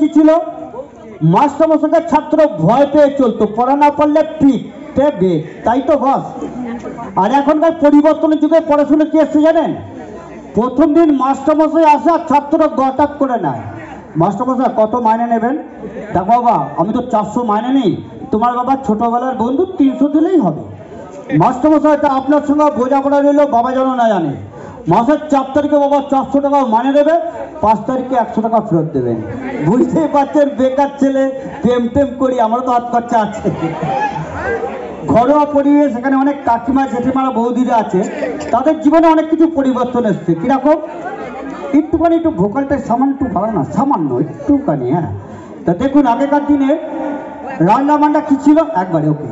কী ছিল মাস্টারমশাইকে ছাত্র ভয় পেয়ে চলতো, পড়া না পড়লে পিঠ দেবে, তাই তো বস। আর এখনকার পরিবর্তনের যুগে পড়াশোনা কি এসছে জানেন, প্রথম দিন মাস্টারমশাই আসে আর ছাত্ররা গটাপ করে নেয়, মাস্টারমশাই কত মাইনে নেবেন? দেখ বাবা আমি তো 400 মাইনে নেই, তোমার বাবা ছোটবেলার বন্ধু 300 দিলেই হবে। মাস্টারমশাই এটা আপনার সঙ্গে বোঝাপড়া রইল, বাবা যেন না জানে। মাসের 4 তারিখে বাবা 400 টাকা মানে নেবে, 5 তারিখে 100 টাকা ফেরত দেবেন। বুঝতেই পারছেন বেকার ছেলে, প্রেম টেম করি, আমারও তো হাত খরচা আছে। ঘরোয়া পরিবেশ, এখানে অনেক কাকিমা জেঠিমারা বৌদিরা আছে, তাদের জীবনে অনেক কিছু পরিবর্তন এসছে। কীরকম? একটুখানি একটু ভোকালটা সামান্য একটু ভালো না, সামান্য একটুখানি, হ্যাঁ। তা দেখুন আগেকার দিনে রান্না বান্না কী ছিল একবারে ওকে,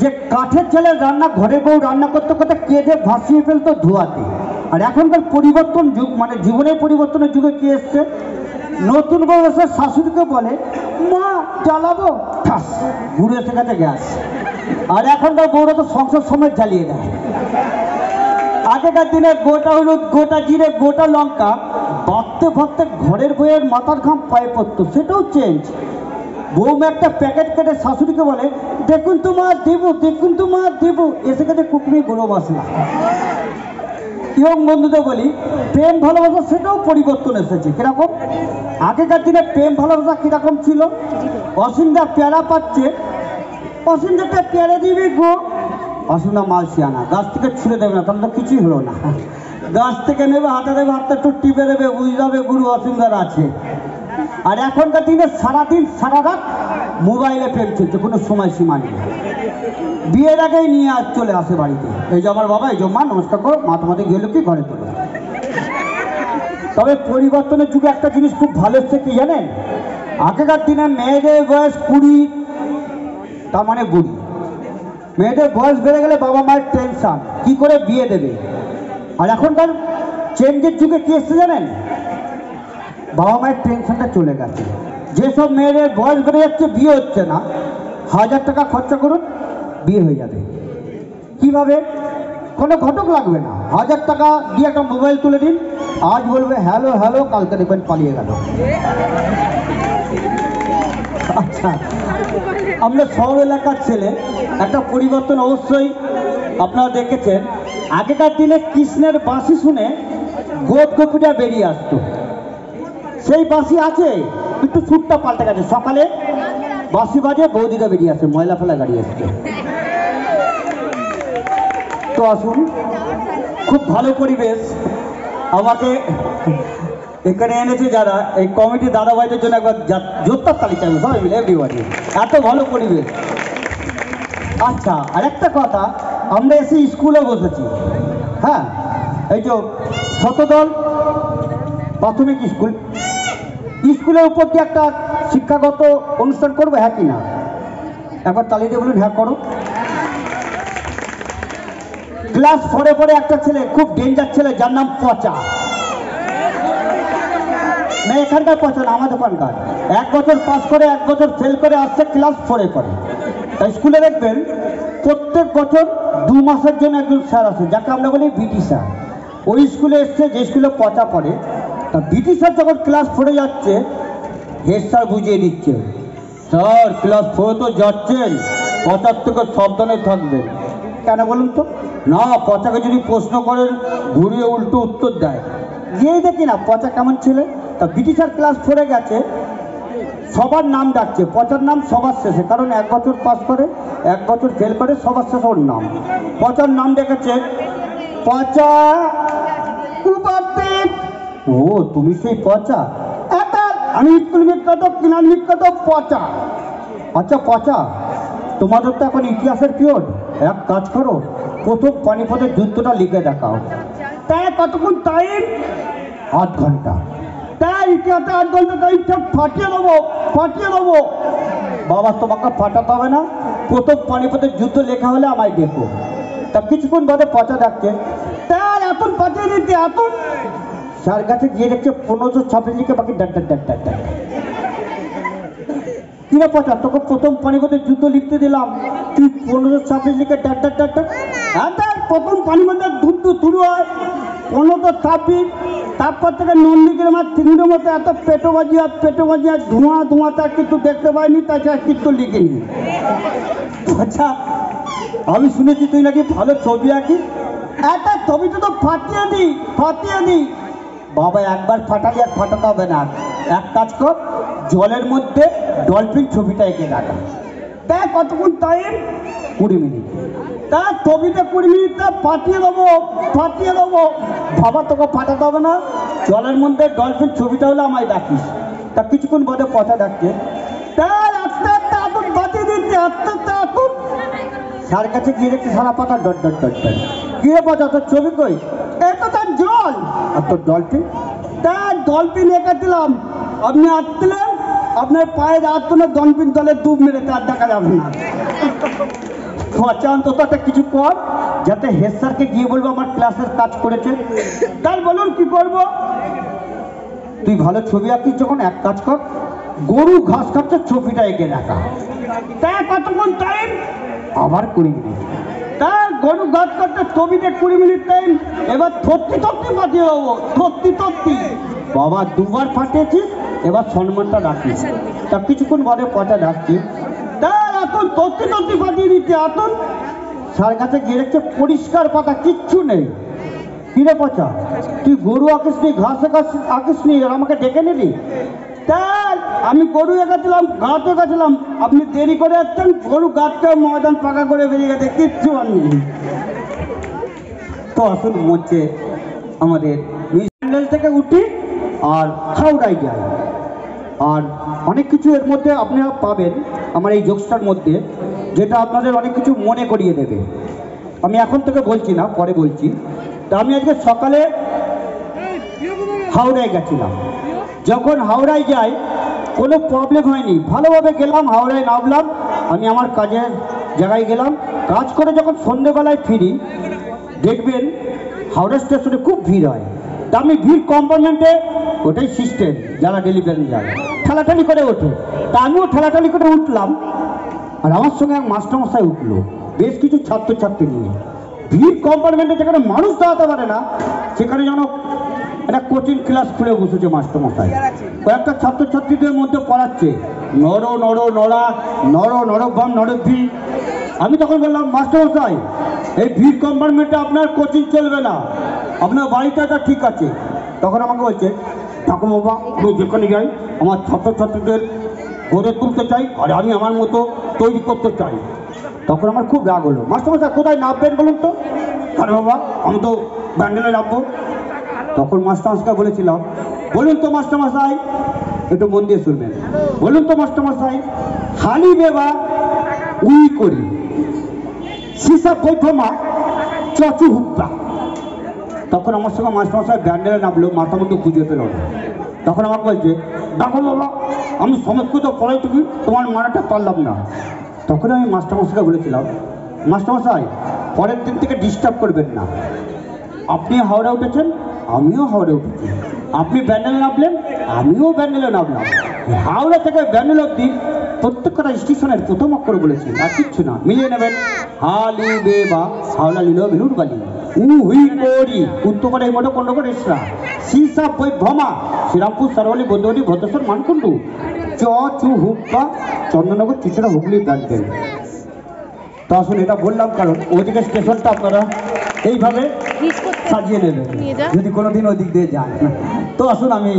যে কাঠের ছেলে রান্না ঘরে বউ রান্না করতে করতে কেঁদে ভাসিয়ে ফেলতো ধোয়াতে। আর এখনকার পরিবর্তন যুগ, মানে জীবনের পরিবর্তনের যুগে কি এসছে, নতুন বউ এসে শাশুড়িকে বলে মা জ্বালাবো, ঠাস ঘুরে এসে গেছে গ্যাস। আর এখনকার বউরা তো সংসার সমেত জ্বালিয়ে দেয়। আগেকার দিনে গোটা হলুদ গোটা জিরে গোটা লঙ্কা বাঁধতে বাঁধতে ঘরের বউয়ের মাথার ঘাম পায়ে পড়তো, সেটাও চেঞ্জ। বউমা একটা প্যাকেট কেটে শাশুড়িকে বলে দেখুন তো মা দেবো, দেখুন তো মা দেবো, এসে গেছে কুটুমি গরু মশলা। এবং বন্ধুদের বলি প্রেম ভালোবাসা, সেটাও পরিবর্তন এসেছে। কিরকম? আগেকার দিনে প্রেম ভালোবাসা কিরকম ছিল, অসিন্দা পেয়ারা পাচ্ছে, অসিন্দাটা পেয়ারা দিবি গো, অসিন্দা মালসিয়ানা গাছ থেকে ছুঁড়ে দেবে না, তাহলে তো কিছুই হলো না। গাছ থেকে নেবে, হাতে দেবে, হাতটা একটু টিপে দেবে, বুঝে যাবে গুরু অসিন্দার আছে। আর এখনকার দিনে সারাদিন সারা রাত মোবাইলে প্রেম চলছে, কোনো সময়সীমা নেই। বিয়ের আগেই নিয়ে আজ চলে আসে বাড়িতে, এই যে আমার বাবা, এই জম্মা নমস্কার করো, মা তোমাদের গেলো কি ঘরে তোলো। তবে পরিবর্তনের যুগে একটা জিনিস খুব ভালো হচ্ছে কি জানেন, আগেকার দিনে মেয়েদের বয়স 20, তার মানে বুড়ি। মেয়েদের বয়স বেড়ে গেলে বাবা মায়ের টেনশন কি করে বিয়ে দেবে। আর এখনকার চেঞ্জের যুগে কি এসছে জানেন, বাবা মায়ের টেনশনটা চলে গেছে। যেসব মেয়েদের বয়স বেড়ে যাচ্ছে বিয়ে হচ্ছে না, 1000 টাকা খরচা করুন বিয়ে হয়ে যাবে। কিভাবে? কোনো ঘটক লাগবে না, 1000 টাকা দিয়ে একটা মোবাইল তুলে দিন, আজ বলবে হ্যালো হ্যালো, কালকে দেখবেন পালিয়ে গেল। আচ্ছা আমরা শহর এলাকার ছেলে, একটা পরিবর্তন অবশ্যই আপনারা দেখেছেন। আগেকার দিনে কৃষ্ণের বাঁশি শুনে গোপ গোপীরা বেরিয়ে আসতো, সেই বাঁশি আছে একটু সুরটা পাল্টে গেছে, সকালে বাঁশি বাজে বৌদিরা বেরিয়ে আসে, ময়লা ফেলা গাড়ি আসছে। তো আসুন, খুব ভালো পরিবেশ। আমাকে এখানে এনেছে যারা, এই কমিটি দাদা ভাইদের জন্য একবার জোরদার তালি চাইবো সবাই মিলে, এভরিওয়ান, এত ভালো পরিবেশ। আচ্ছা আর একটা কথা, আমরা এসে স্কুলে বসেছি, হ্যাঁ এই যে শতদল প্রাথমিক স্কুল, স্কুলের উপর দিয়ে একটা শিক্ষাগত অনুষ্ঠান করবো, হ্যাঁ কি না? একবার তালি দিয়ে বলুন হ্যাঁ করো। ক্লাস 4-এ একটা ছেলে, খুব ডেঞ্জার ছেলে, যার নাম পচা, না এখানকার পচা না আমাদের ওখানকার, 1 বছর পাস করে 1 বছর ফেল করে আসছে, ক্লাস 4-এ পড়ে। তাই স্কুলে দেখবেন প্রত্যেক বছর 2 মাসের জন্য একজন স্যার আসে, যাকে আমরা বলি বিটি স্যার। ওই স্কুলে এসছে যে স্কুলে পচা পড়ে। তা বিটি স্যার যখন ক্লাস 4-এ যাচ্ছে, হেড স্যার বুঝিয়ে দিচ্ছে, স্যার ক্লাস 4 তো যাচ্ছেন, পচার থেকে সাবধানে থাকবেন। কেন বলুন তো? না পচাকে যদি প্রশ্ন করেন ঘুরিয়ে উল্টো উত্তর দেয়। গিয়েই দেখি না পচা কেমন ছেলে। তা বিটি স্যার ক্লাস 4-এ গেছে, সবার নাম ডাকছে, পচার নাম সবার শেষে, কারণ 1 বছর পাস করে 1 বছর ফেল করে, সবার শেষে ওর নাম। পচার নাম ডেকেছে, পচা ও তুমি সেই পচা, আমি স্কুল বিখ্যাত, কিনার বিখ্যাত পচা। আচ্ছা পচা তোমাদের তো এখন ইতিহাসের পিরিয়ড, এক কাজ করো প্রথম পানিপথের যুদ্ধটা লিখে দেখাও। তাই কতক্ষণ টাইম? 8 ঘন্টা। তাই ইতিহাসে 8 ঘন্টা টাইম, ফাটিয়ে দেবো ফাটিয়ে দেবো। বাবা তোমাকে ফাটাতে হবে না, প্রথম পানিপথের যুদ্ধ লেখা হলে আমায় দেখো। তা কিছুক্ষণ বাদে পচা ডাকছে, তাই এখন ফাটিয়ে দিতে এখন। স্যার কাছে গিয়ে দেখছে 1526 বাকি ডাক ডাক ডাক ডাক ডাক। কিনা পচা তোকে প্রথম পানিপথের যুদ্ধ লিখতে দিলাম, তুই 1526 ডাক ডাক ডাক ডাক। হ্যাঁ তার প্রথম পানিপথের যুদ্ধ শুরু হয়, तापमात्रा नंदीग्राम तीन मत एत पेटो बजिया धुआं धुआंता किन्तु देखते पाइनी किन्तु लिखिनी। अच्छा अभी शुने तुम ना कि भलो छवि आँखिस एट छवि तो फाटिए दी बाबा एक बार फाटाली फाटाते होबे ना एक काज कर जलेर मध्य डलफिन छविटा एंके राखा ताई कतक्षण टाइम 20 मिनट तार छविटा 20 मिनट फाटिए देव बाबा तोके फाटाते होबे ना जलेर मध्य डलफिन छविटा होले आमाय डाकिस ता किछुक्षण बादे पथा डाके तार आस्ते आतुर बाती दिते आतुर सार काछे गिये देखते सारा पाता डट डट डट डट गिये पथा तो छवि कई ए तो तार जल तो डॉल्फिन तार डॉल्फिन लेकर दिलाम अपने आतले अपने पाए रात तो ने डॉल्फिन तले डूब मेरे तार देखा जावे ना तो अच्छा तो तक किछु कोर जाते हेड सर के गिये बोलबो আমার ক্লাসের কাজ করেছে তার বলুন কি করব তুই ভালো ছবি আঁকিস যখন এক কাজ কর গরু ঘাস কাটতে ছবিটা এঁকে রাখা তা কতক্ষণ টাইম আবার 20 মিনিট तार गरु घास काटते छविटे 20 मिनट टाइम एबार थत्ती फाटिए देबो थत्ती बाबा दुबार फाटिएछिस एबार सम्मानटा राखिस ता किछुक्षण बादे पटा डाकिस तार एतन थत्ती फाटिए दिते एतन सार काछे गिये देखते परिष्कार पाता किच्छु नेई किरे पचा तुई गरु आंकिसनी घास आंकिसनी आर आमाके डेके निली तार आमी गरु एगाछिलाम घास एगाछिलाम अपनी देरी करे आसछेन गरु घासटा मैदान पाका करे बेरिये गेছে किচ্ছু আননি तो আসল মঞ্চে আমাদের মিশনাল থেকে উঠি আর খাওড়াই যাই আর অনেক কিছু এর মধ্যে আপনারা পাবেন আমার এই জোকসটার মধ্যে যেটা আপনাদের অনেক কিছু মনে করিয়ে দেবে আমি এখন থেকে বলছি না পরে বলছি তো আমি আজকে সকালে খাওড়াই গেছিলাম যখন হাওড়ায় যাই কোনো প্রবলেম হয়নি ভালোভাবে গেলাম হাওড়ায় নামলাম আমি আমার কাজের জায়গায় গেলাম কাজ করে যখন সন্ধ্যাবেলায় ফিরি দেখবেন হাওড়া স্টেশনে খুব ভিড় হয় দামি ভিড় কম্পার্টমেন্টে ওটাই সিস্টেম যারা ডেলিভারি যায় ঠেলাঠালি করে ওঠে তা আমিও ঠেলাঠালি করে উঠলাম আর আমার সঙ্গে এক মাস্টারমশাই উঠলো বেশ কিছু ছাত্রছাত্রী নিয়ে ভিড় কম্পার্টমেন্টে যেখানে মানুষ দাঁড়াতে পারে না সেখানে যেন একটা কোচিং ক্লাস খুলে বসেছে মাস্টারমশাই কয়েকটা ছাত্রছাত্রীদের মধ্যে পড়াচ্ছে নর নড়া নড়বি আমি তখন বললাম মাস্টারমশাই এই ভিড় কম্পার্টমেন্টে আপনার কোচিং চলবে না আপনার বাড়িটা ঠিক আছে তখন আমাকে বলছে ঠাকুরবাবা আমি যেখানে যাই আমার ছাত্রছাত্রীদের গড়ে তুলতে চাই আর আমি আমার মতো তৈরি করতে চাই তখন আমার খুব রাগ হলো মাস্টারমশাই কোথায় নামবেন বলুন তো আরে বাবা আমি তো ব্যান্ডেলে নামবো তখন মাস্টারমশাইকে বলেছিলাম বলুন তো মাস্টারমশাই একটু মন দিয়ে শুনবেন বলুন তো মাস্টারমশাই খালি বেবা উই করি সিসা কইফমা চাচু হুপ্পা তখন আমার সঙ্গে মাস্টারমশাই ব্যান্ডেলে নামলো মাথা মতো খুঁজে পেল না তখন আমাকে বলছে দেখো বাবা আমি সংস্কৃত পড়াই তুমি তোমার মানাটা পারলাম না তখন আমি মাস্টারমশাইকে বলেছিলাম মাস্টারমশাই পরের দিন থেকে ডিস্টার্ব করবেন না আপনি হাওড়া উঠেছেন আমিও হাওড়া উঠেছি আপনি ব্যান্ডেলে নামলেন আমিও ব্যান্ডেলে নামলাম হাওড়া থেকে ব্যান্ডেল অব্দি প্রত্যেকটা স্টেশনের প্রথম অক্ষর বলেছি আর কিচ্ছু না মিলিয়ে নেবেন হালি বেবা হাওড়া লিলো মিলুর বালি উই করি উত্তরপাড়া এই মোটা কন্ডকর এসরা সিসা বই ভমা শ্রীরামপুর সারওয়ালি বন্ধুবাড়ি ভদ্রেশ্বর মানকুণ্ডু চু হুপ্পা চন্দননগর চিচড়া হুগলি ব্যান্ডেল তো আসুন এটা বললাম কারণ ওইদিকে স্টেশনটা আপনারা এইভাবে সাজিয়ে নেবেন যদি কোনোদিন ওই দিক দিয়ে যান তো আসুন আমি